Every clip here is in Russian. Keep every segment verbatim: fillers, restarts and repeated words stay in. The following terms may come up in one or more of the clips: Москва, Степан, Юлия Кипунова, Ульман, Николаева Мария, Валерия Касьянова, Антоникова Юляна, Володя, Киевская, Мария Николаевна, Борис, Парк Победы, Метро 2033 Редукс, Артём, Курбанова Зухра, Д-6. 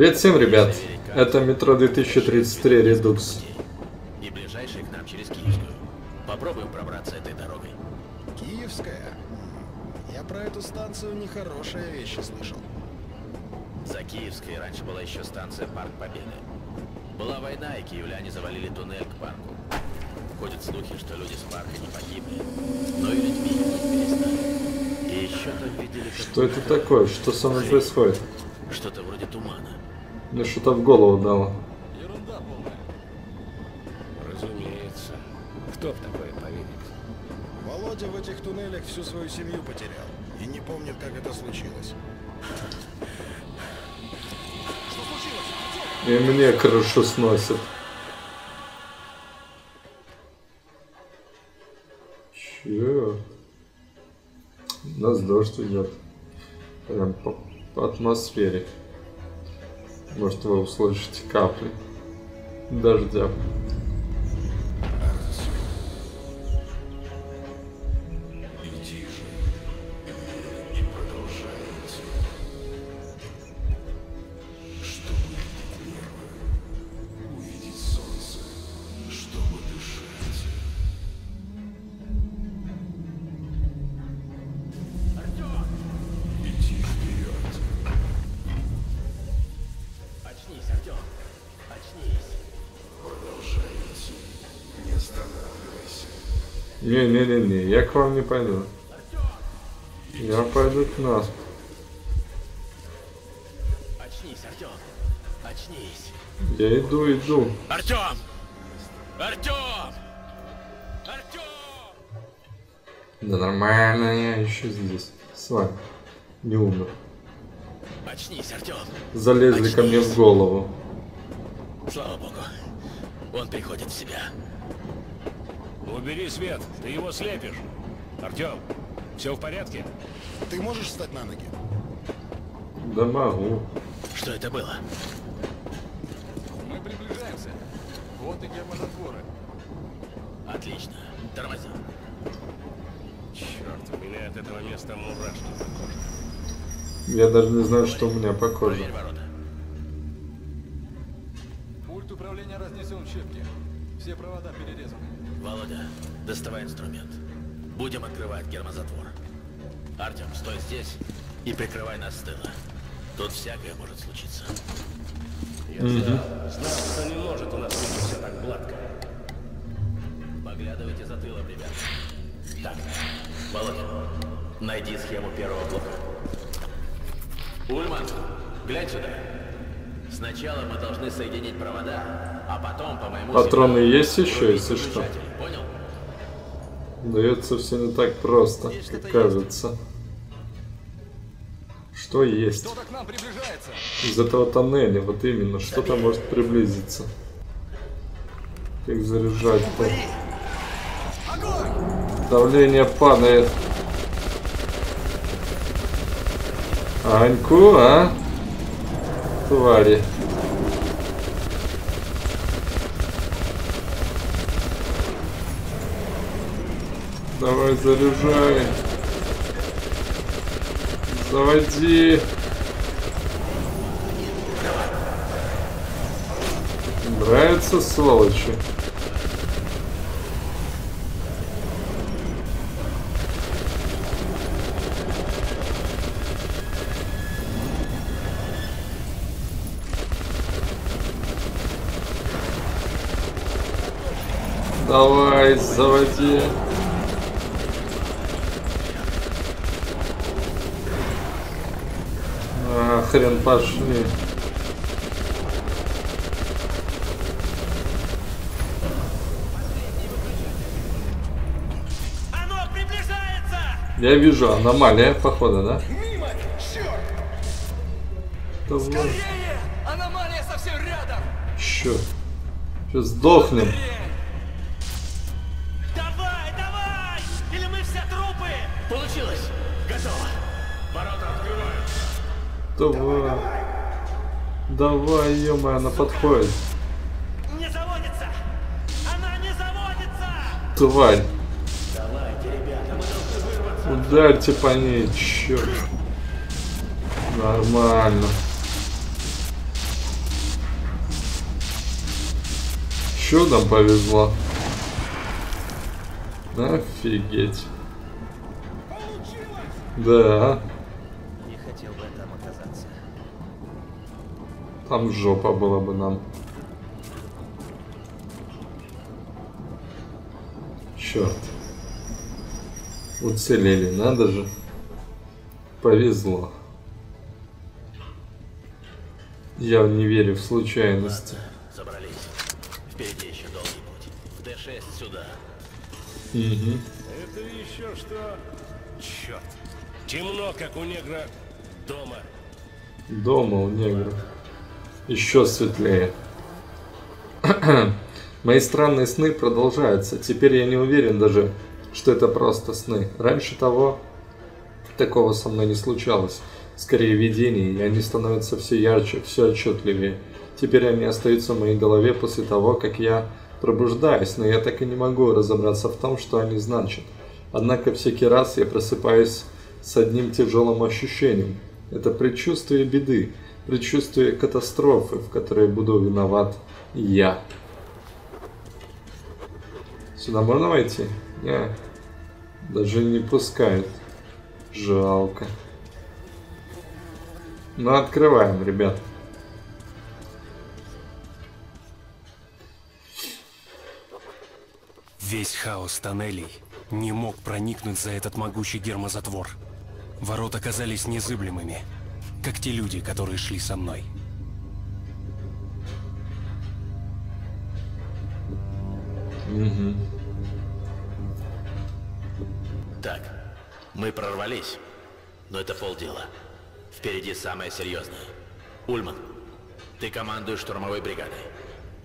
Привет всем, ребят. Это метро две тысячи тридцать три Редукс. И ближайший к нам через Киевскую. Попробуем пробраться этой дорогой. Киевская? Я про эту станцию нехорошие вещи слышал. За Киевской раньше была еще станция Парк Победы. Была война, и киевляне завалили туннель к парку. Ходят слухи, что люди с парка не погибли, но и людьми не перестали. И еще там видели... Что это такое? Что со мной происходит? Что-то вроде тумана. Мне что-то в голову дало. Ерунда полная. Разумеется. Кто в такое поверит? Володя в этих туннелях всю свою семью потерял. И не помнит, как это случилось. И мне крышу сносит. Чё? Нас дождь идет. Прям по, по атмосфере. Может, вы услышите капли дождя. Не-не-не-не, я к вам не пойду. Я пойду к нас. Очнись, Артём. Очнись. Я иду, иду. Артём! Артём! Артём! Да нормально, я еще здесь. С вами. Не умер. Очнись, Артём. Залезли Очнись. ко мне в голову. Слава богу. Он приходит в себя. Убери свет, ты его слепишь. Артём, все в порядке? Ты можешь встать на ноги? Да могу. Что это было? Мы приближаемся. Вот и гермозатворы. Отлично. Тормозим. Черт, у меня от этого места мурашки по коже. Я даже не знаю, что у меня по коже. Пульт управления разнесен в щепки. Все провода перерезаны. Володя, доставай инструмент. Будем открывать гермозатвор. Артём, стой здесь и прикрывай нас с тыла. Тут всякое может случиться. Я знал, что не может у нас быть все так гладко. Поглядывайте за тылом, ребят. Так, Володя, найди схему первого блока. Ульман, глянь сюда. Сначала мы должны соединить провода, а потом, по моему... Патроны есть еще, если что. Дается все не так просто, есть, как кажется. Есть. Что есть? Из этого тоннеля, вот именно, что-то может приблизиться. Как заряжать-то? Давление падает. Аньку, а? Твари. Давай, заряжай. Заводи. Нравятся сволочи. Давай, заводи. Хрен пошли. Оно приближается! Я вижу, аномалия, походу, да? Мимо! Черт! Скорее! Аномалия совсем рядом! Черт! Сейчас сдохнем! Давай, давай! Или мы все трупы! Получилось! Готово! Ворота открываются! Давай, давай, ё-моё, она подходит. Не заводится, она не заводится. Тварь. Давайте, ребята, мы должны вырваться. Ударьте по ней, чёрт. Нормально. Еще нам повезло. Офигеть. Да. Не хотел бы там оказаться. Там жопа была бы нам. Черт. Уцелели, надо же. Повезло. Я не верю в случайности. Собрались. Впереди еще долгий путь. В дэ шесть сюда. Угу. Это еще что? Черт. Темно, как у негра дома. Дома у негра. Еще светлее. Мои странные сны продолжаются. Теперь я не уверен даже, что это просто сны. Раньше того, такого со мной не случалось. Скорее видений, и они становятся все ярче, все отчетливее. Теперь они остаются в моей голове после того, как я пробуждаюсь, но я так и не могу разобраться в том, что они значат. Однако всякий раз я просыпаюсь с одним тяжелым ощущением. Это предчувствие беды, предчувствие катастрофы, в которой буду виноват я. Сюда можно войти? Нет. Даже не пускают. Жалко. Ну, открываем, ребят. Весь хаос тоннелей не мог проникнуть за этот могучий гермозатвор. Ворота оказались незыблемыми, как те люди, которые шли со мной. Угу. Так, мы прорвались, но это полдела. Впереди самое серьезное. Ульман, ты командуешь штурмовой бригадой.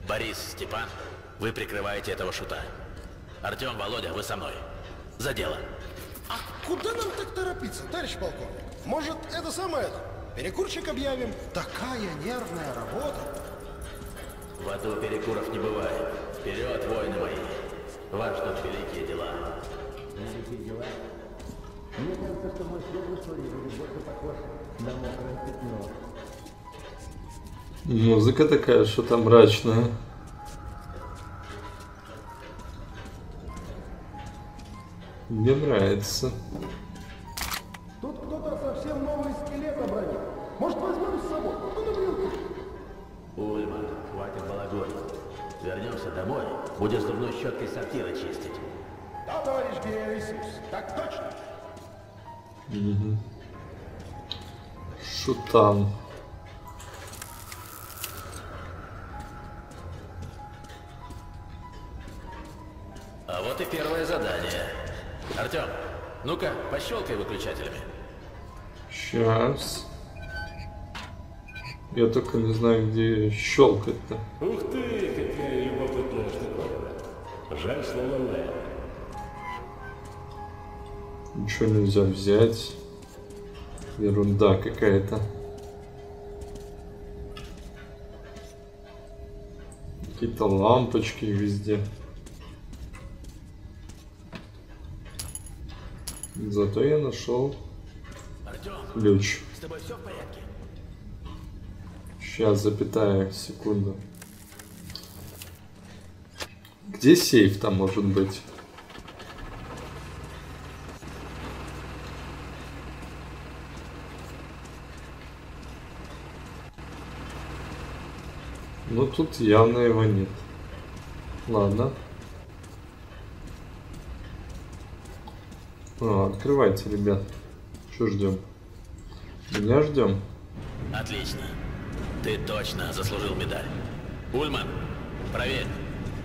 Борис, Степан, вы прикрываете этого шута. Артём, Володя, вы со мной. За дело. А куда нам так торопиться, товарищ полковник? Может, это самое? Перекурчик объявим? Такая нервная работа. В аду перекуров не бывает. Вперед, воины мои. Вас ждут великие дела. Великие дела? Мне кажется, что мой первый истории будет больше похож на мокрое пятно. Музыка такая, что там мрачная. Мне нравится. Тут кто-то совсем новый скелет обронил. Может, возьмем с собой? Ульман, хватит балагурить. Вернемся домой, будешь зубной щеткой сортиры чистить. Да, товарищ Георгиевич, так точно. Угу. Шутан. А вот и первое задание. Артём, ну-ка, пощелкай выключателями. Сейчас. Я только не знаю, где щелкать-то. Ух ты, какая любопытная штука. Жаль, что ломает. Ничего нельзя взять. Ерунда какая-то. Какие-то лампочки везде. Зато я нашел ключ. С тобой все в порядке? Сейчас, запятая, секунду. Где сейф там может быть? Ну тут явно его нет. Ладно. О, открывайте, ребят. Что ждем? Меня ждем? Отлично. Ты точно заслужил медаль. Ульман, проверь.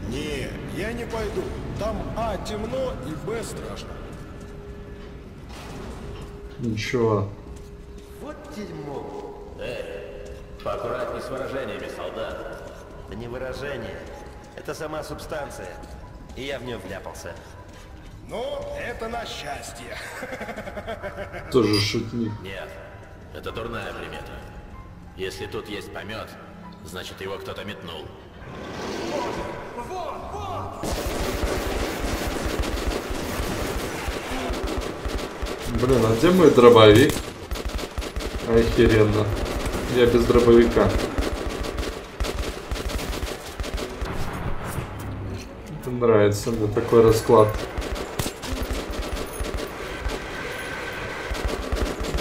Не, я не пойду. Там а темно и б страшно. Ничего. Вот дерьмо. Эй, поаккуратней с выражениями, солдат. Да не выражение. Это сама субстанция. И я в нее вляпался. Ну, это на счастье. Тоже шутник. Нет, это дурная примета. Если тут есть помет, значит его кто-то метнул. Вон, вон, вон! Блин, а где мой дробовик? Охеренно. Я без дробовика. Это нравится мне такой расклад.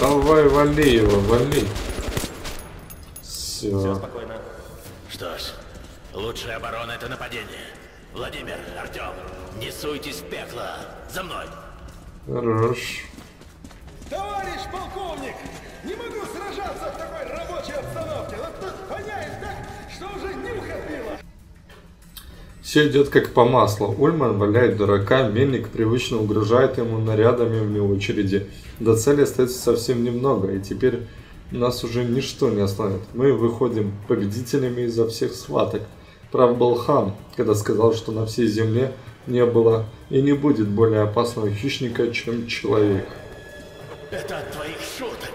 Давай, вали его, вали. Все. Все спокойно. Что ж, лучшая оборона — это нападение. Владимир, Артём, не суйтесь в пекло. За мной. Хорош. Товарищ полковник, не могу сражаться в такой рабочей обстановке. Вот тут воняет так, что уже нюх отбило. Все идет как по маслу. Ульман валяет дурака, мельник привычно угрожает ему нарядами вне очереди. До цели остается совсем немного, и теперь нас уже ничто не остановит. Мы выходим победителями изо всех схваток. Прав был хан, когда сказал, что на всей земле не было и не будет более опасного хищника, чем человек. Это от твоих шуток.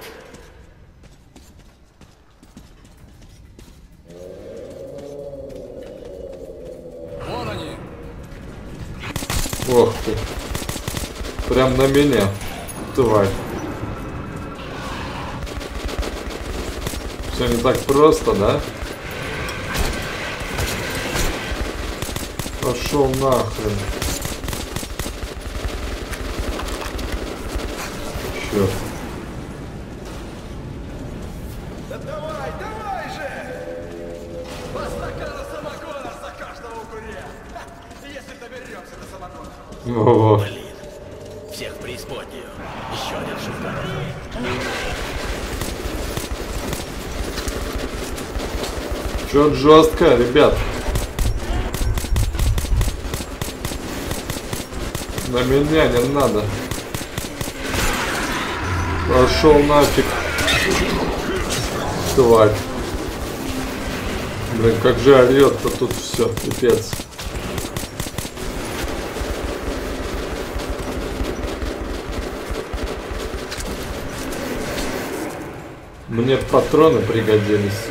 Вон они. Ох ты. Прям на меня. Тварь. Все не так просто, да? Пошел нахрен. Черт. Да давай, давай же! По стакану самогона за каждого укуря! Если доберемся до самогона. Ого. Блин. Всех преисподнюю. Еще один шифтер. Черт жестко, ребят. На меня не надо. Пошел нафиг. Тварь. Блин, как же орет-то тут все, пипец. Мне патроны пригодились.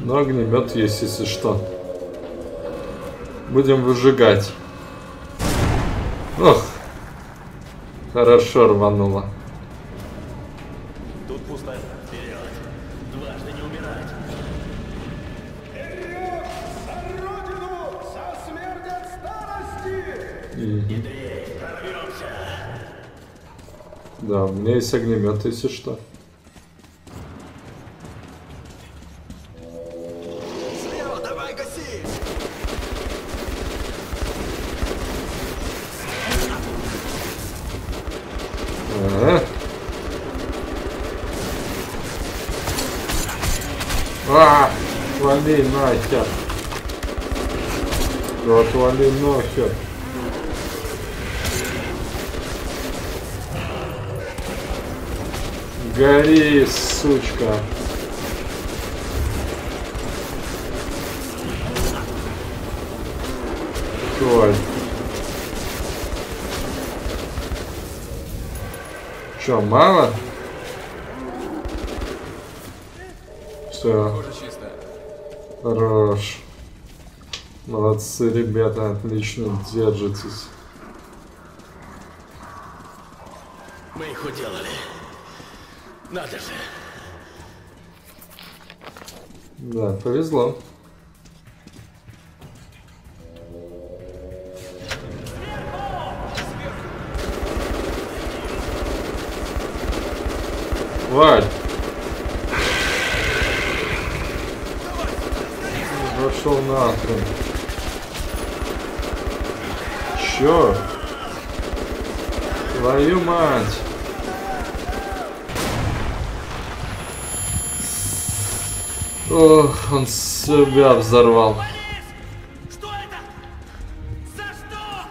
Но огнемет есть, если что. Будем выжигать. Ох. Хорошо рвануло. Тут пусто. Вперед. Дважды не умирать. Вперед! За родину! За смерть от старости! Хитрее, прорвемся. Да, у меня есть огнемет, если что. Вали нахер. Вот вали нахер. Гори, сучка. Тварь. Чё, мало? Всё. Хорош. Молодцы, ребята, отлично держитесь. Мы их уделали. Надо же. Да, повезло. Валь. Пошел нахрен. Черт. Твою мать. Ох, он себя взорвал. Что это? За что?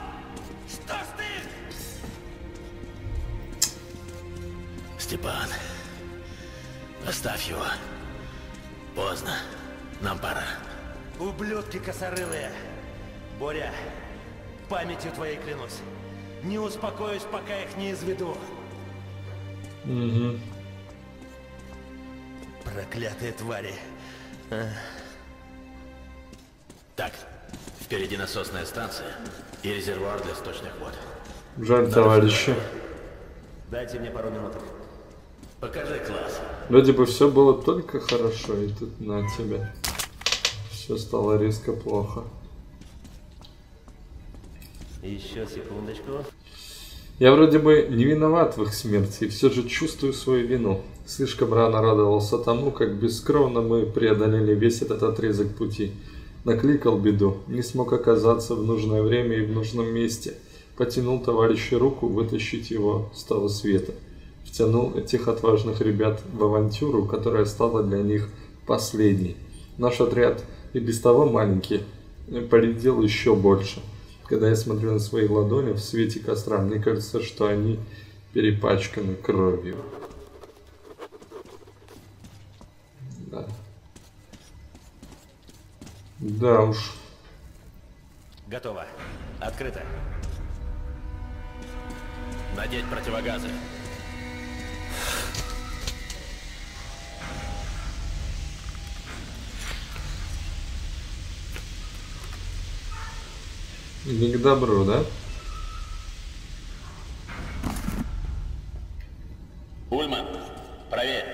Что ж ты? Степан, оставь его. Поздно. Нам пора. Ублюдки косорылые. Боря, памятью твоей клянусь. Не успокоюсь, пока их не изведу. Угу. Проклятые твари. А. Так, впереди насосная станция и резервуар для сточных вод. Жаль, товарищи. Дайте мне пару минут. Покажи класс. Вроде бы все было только хорошо, и тут на тебя. Все стало резко плохо. Еще секундочку. Я вроде бы не виноват в их смерти, и все же чувствую свою вину. Слишком рано радовался тому, как бескровно мы преодолели весь этот отрезок пути. Накликал беду, не смог оказаться в нужное время и в нужном месте. Потянул товарищу руку вытащить его с того света. Втянул этих отважных ребят в авантюру, которая стала для них последней. Наш отряд, и без того маленький, поредел еще больше. Когда я смотрю на свои ладони в свете костра, мне кажется, что они перепачканы кровью. Да. Да уж. Готово. Открыто. Надеть противогазы. Не к добру, да? Ульман, проверь.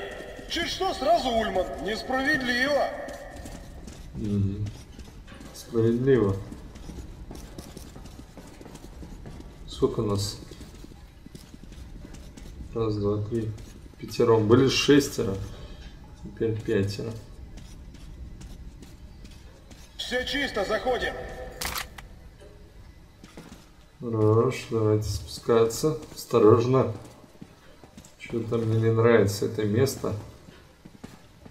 Чуть что, сразу Ульман. Несправедливо. Угу. Справедливо. Сколько у нас? Раз, два, три. Пятером. Были шестеро. Теперь пятеро. Все чисто, заходим. Хорошо, давайте спускаться. Осторожно. Что-то мне не нравится это место.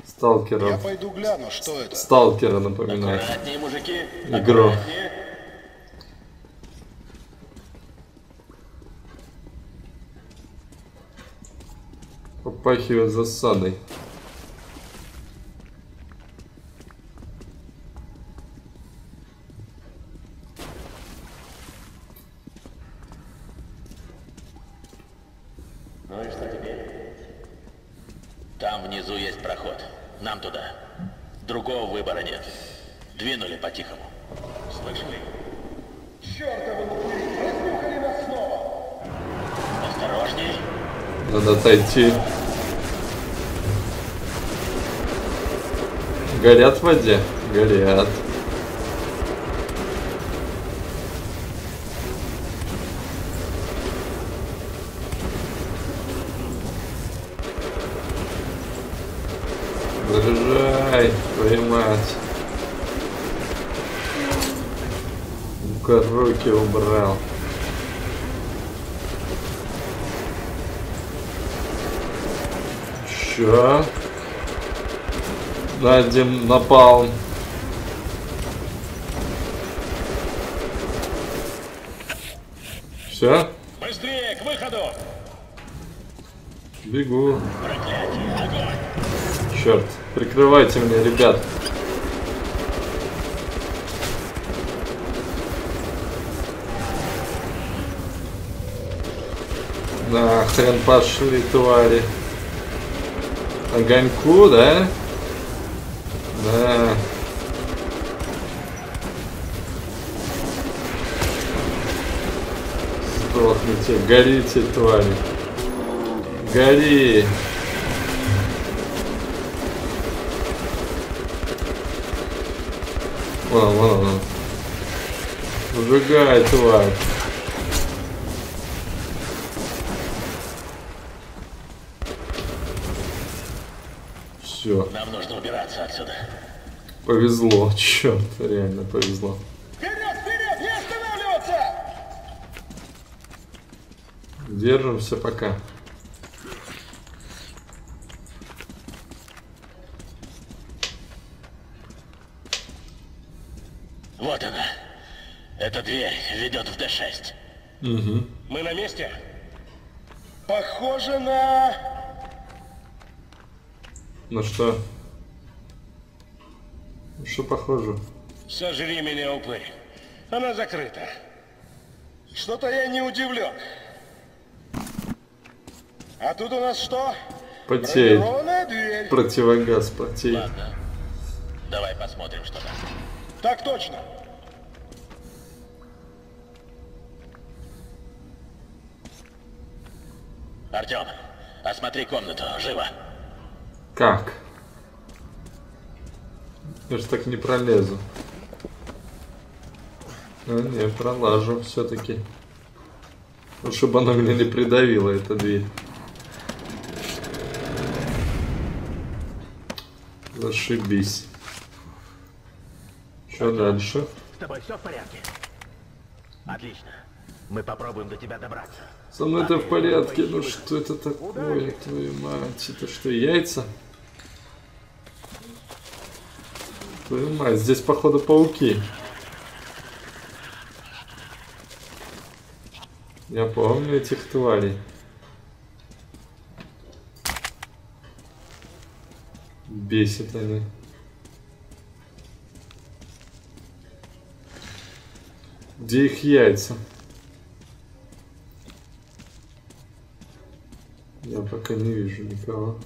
Сталкера. Я пойду гляну, что это. Сталкера напоминает. Аккуратнее, мужики. Игру. Аккуратнее. Попахивает засадой. Отойти. Горят в воде? Горят. Заряжай, поймать. Ну-ка, руки убрал. Чё? Найдем напалм. Все? Быстрее, к выходу! Бегу. Черт, прикрывайте меня, ребят. На хрен пошли, твари. Огоньку, да? Да. Сдохните, горите, твари. Гори. Вон, вон, вон. Сжигай, тварь. Нам нужно убираться отсюда. Повезло, черт, реально повезло. Вперед, вперед, не останавливаться! Держимся пока. Вот она. Эта дверь ведет в дэ шесть. Угу. Мы на месте? Похоже на... Ну что? Что похоже? Сожри меня, упырь. Она закрыта. Что-то я не удивлен. А тут у нас что? Потеет. Противогаз потеет. Ладно. Давай посмотрим, что там. Так точно. Артём, осмотри комнату, живо. Как? Я же так не пролезу. Ну, не, пролажу все-таки. Ну, чтобы она меня не придавила, эта дверь. Зашибись. Что дальше? С тобой все в порядке? Отлично. Мы попробуем до тебя добраться. Со мной это в порядке. Ну что это такое, твою мать? Это что, яйца? Твою мать, здесь походу пауки. Я помню этих тварей. Бесит они. Где их яйца? Я пока не вижу никого.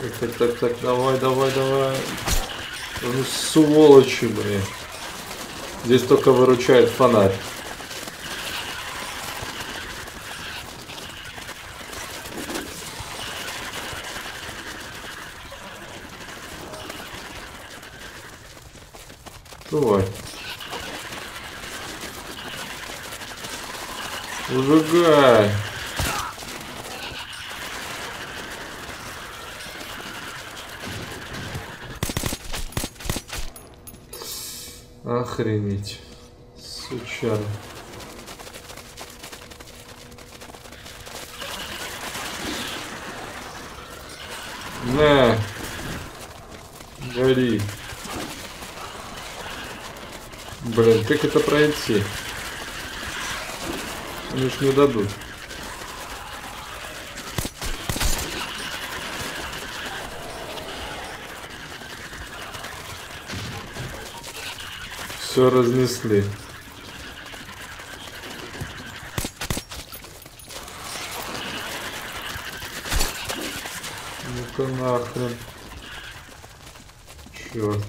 Так, так, так, так, давай, давай, давай. Ну, сволочи, блин. Здесь только выручает фонарь. Давай. Выжигай. Охренеть. Сучара. На. Гори. Блин, как это пройти? Они ж не дадут. Все разнесли. Ну-ка нахрен. Черт.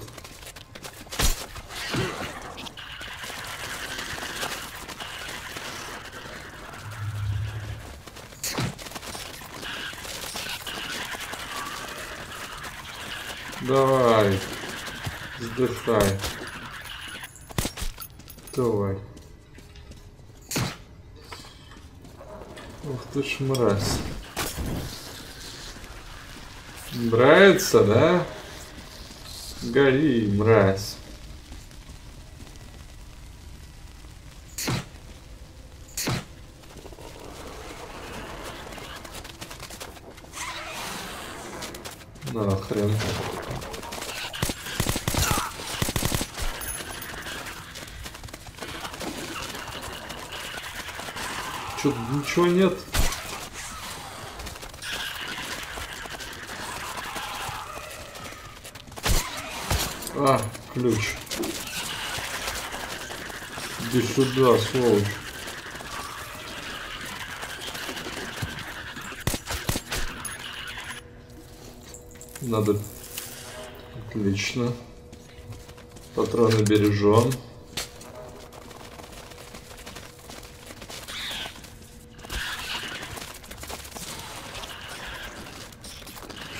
Давай, вздыхай. Давай. Ух ты ж мразь. Нравится, да? Гори, мразь. Нахрен. Что, ничего нет? А, ключ. Иди сюда, сволочь. Надо... Отлично. Патроны бережем.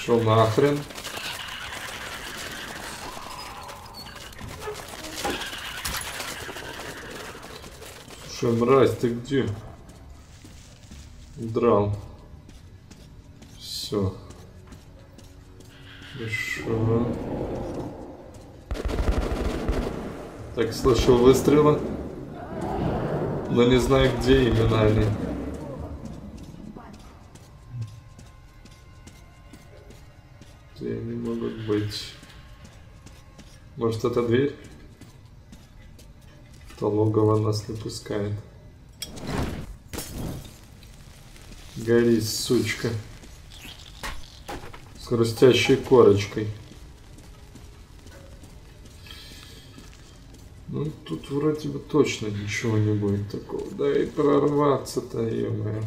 Шел нахрен. Слушай, мразь, ты где? Драл. Все. Хорошо. Так, слышал выстрелы. Но не знаю, где именно они. Где они могут быть? Может, это дверь? То логово нас не пускает. Гори, сучка. С хрустящей корочкой. Ну, тут вроде бы точно ничего не будет такого. Да и прорваться-то, е-мое.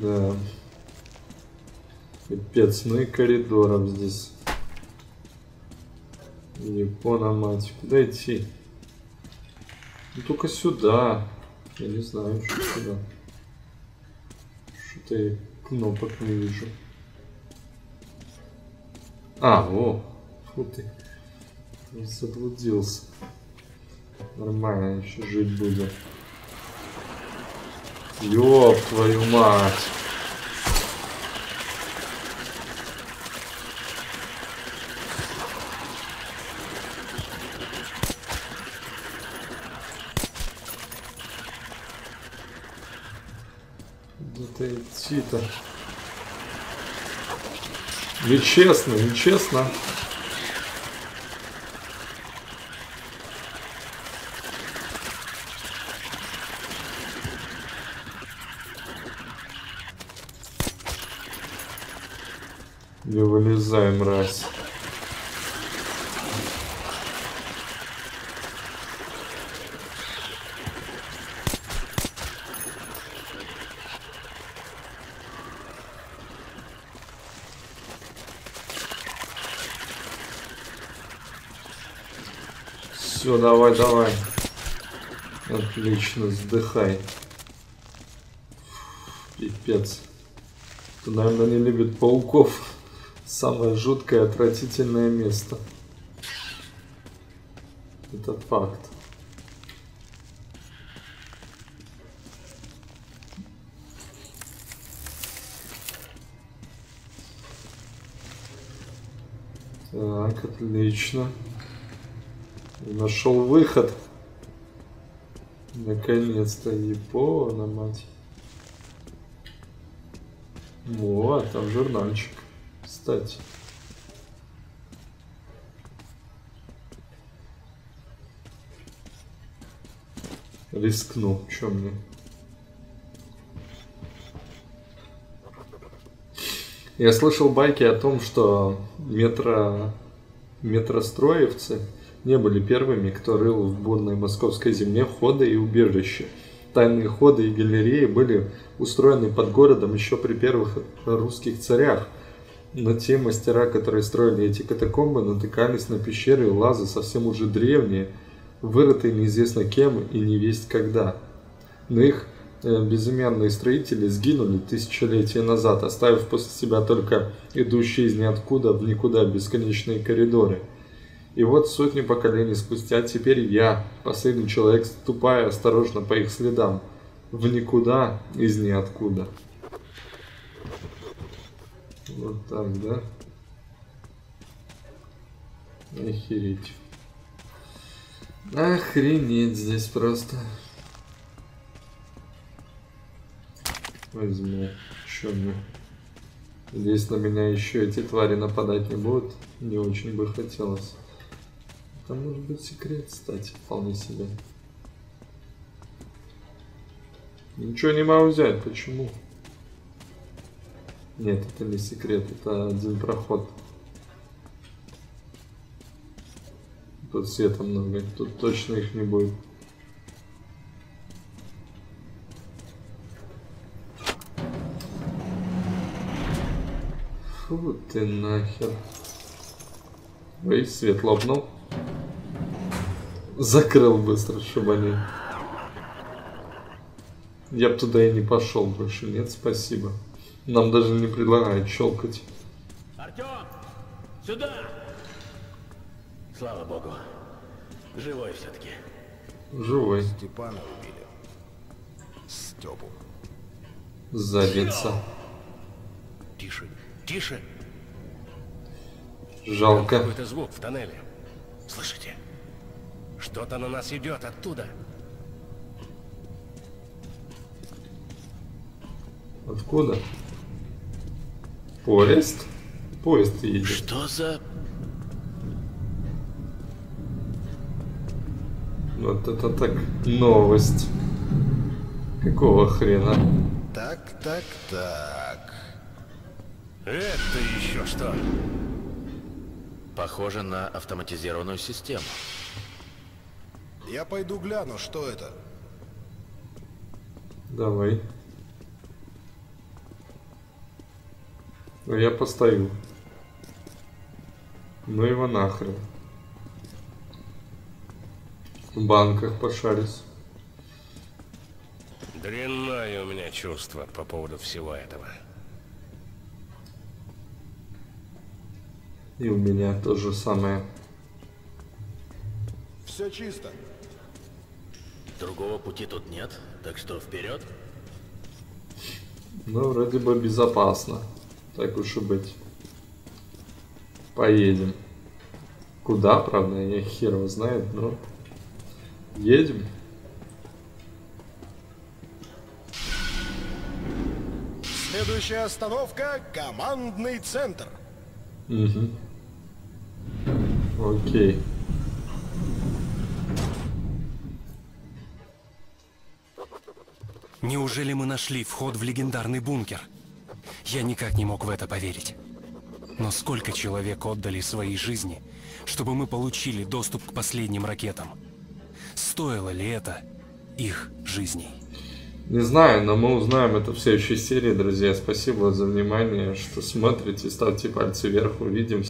Да. Пипец, ну и коридором здесь. Япона мать, куда идти? Ну только сюда. Я не знаю, что сюда. Что-то я кнопок не вижу. А, во. Фу ты. Заблудился. Нормально, еще жить буду. Ёб твою мать. Где-то идти-то. Нечестно, нечестно. Не вылезай, мразь. Все, давай, давай. Отлично, сдыхай. Пипец. Ты, наверное, не любит пауков. Самое жуткое, отвратительное место. Это факт. Так, отлично. Нашел выход. Наконец-то, ебана мать. Во, там журнальчик. Кстати. Рискнул, чё мне? Я слышал байки о том, что метро... метростроевцы не были первыми, кто рыл в бурной московской земле ходы и убежища. Тайные ходы и галереи были устроены под городом еще при первых русских царях. Но те мастера, которые строили эти катакомбы, натыкались на пещеры и лазы совсем уже древние, вырытые неизвестно кем и невесть когда. Но их безымянные строители сгинули тысячелетия назад, оставив после себя только идущие из ниоткуда в никуда бесконечные коридоры. И вот сотни поколений спустя теперь я, последний человек, ступая осторожно по их следам, в никуда из ниоткуда. Вот так, да? Охереть. Охренеть здесь просто. Возьму. Чё мне? Здесь на меня еще эти твари нападать не будут. Не очень бы хотелось. Там может быть секрет, кстати, вполне себе. Ничего не могу взять, почему? Нет, это не секрет, это один проход. Тут света много, тут точно их не будет. Фу ты нахер. Ой, свет лопнул. Закрыл быстро, чтобы они... Я бы туда и не пошел больше, нет, спасибо. Нам даже не предлагают щелкать. Артём, сюда! Слава богу, живой все-таки. Живой. Степана убили. Степу. Задница. Тише, тише. Жалко. Какой-то звук в тоннеле. Слышите? Что-то на нас идет оттуда. Откуда? Поезд? Поезд едет. Что за... Вот это так новость. Какого хрена? Так, так, так. Это еще что? Похоже на автоматизированную систему. Я пойду гляну, что это. Давай. Но я постою. Ну его нахрен. В банках пошарюсь. Дрянное у меня чувство по поводу всего этого. И у меня то же самое. Все чисто. Другого пути тут нет, так что вперед. Ну, вроде бы безопасно. Так уж и быть. Поедем. Куда, правда, я хер его знает, но... Едем. Следующая остановка – командный центр. Угу. Окей. Неужели мы нашли вход в легендарный бункер? Я никак не мог в это поверить. Но сколько человек отдали свои жизни, чтобы мы получили доступ к последним ракетам? Стоило ли это их жизней? Не знаю, но мы узнаем это в следующей серии, друзья. Спасибо за внимание, что смотрите. Ставьте пальцы вверх. Увидимся.